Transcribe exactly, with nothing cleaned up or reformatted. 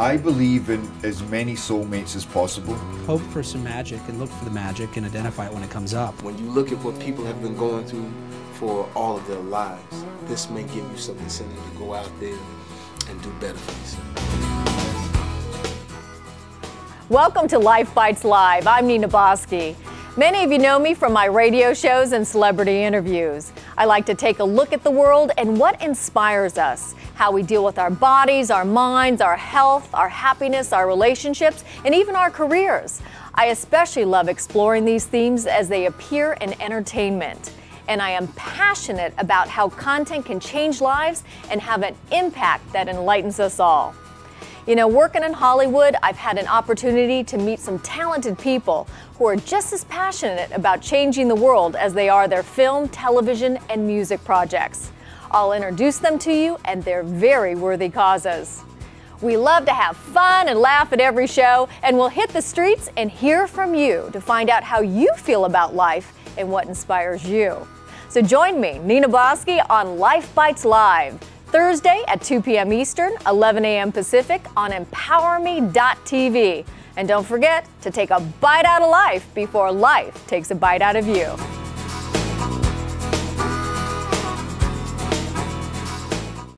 I believe in as many soulmates as possible. Hope for some magic and look for the magic and identify it when it comes up. When you look at what people have been going through for all of their lives, this may give you some incentive to go out there and do better for yourself. Welcome to Life Bites Live. I'm Nina Boski. Many of you know me from my radio shows and celebrity interviews. I like to take a look at the world and what inspires us, how we deal with our bodies, our minds, our health, our happiness, our relationships, and even our careers. I especially love exploring these themes as they appear in entertainment. And I am passionate about how content can change lives and have an impact that enlightens us all. You know, working in Hollywood, I've had an opportunity to meet some talented people who are just as passionate about changing the world as they are their film, television, and music projects. I'll introduce them to you and their very worthy causes. We love to have fun and laugh at every show, and we'll hit the streets and hear from you to find out how you feel about life and what inspires you. So join me, Nina Boski, on Life Bites Live. Thursday at two p m Eastern, eleven a m Pacific on Empower Me dot T V. And don't forget to take a bite out of life before life takes a bite out of you.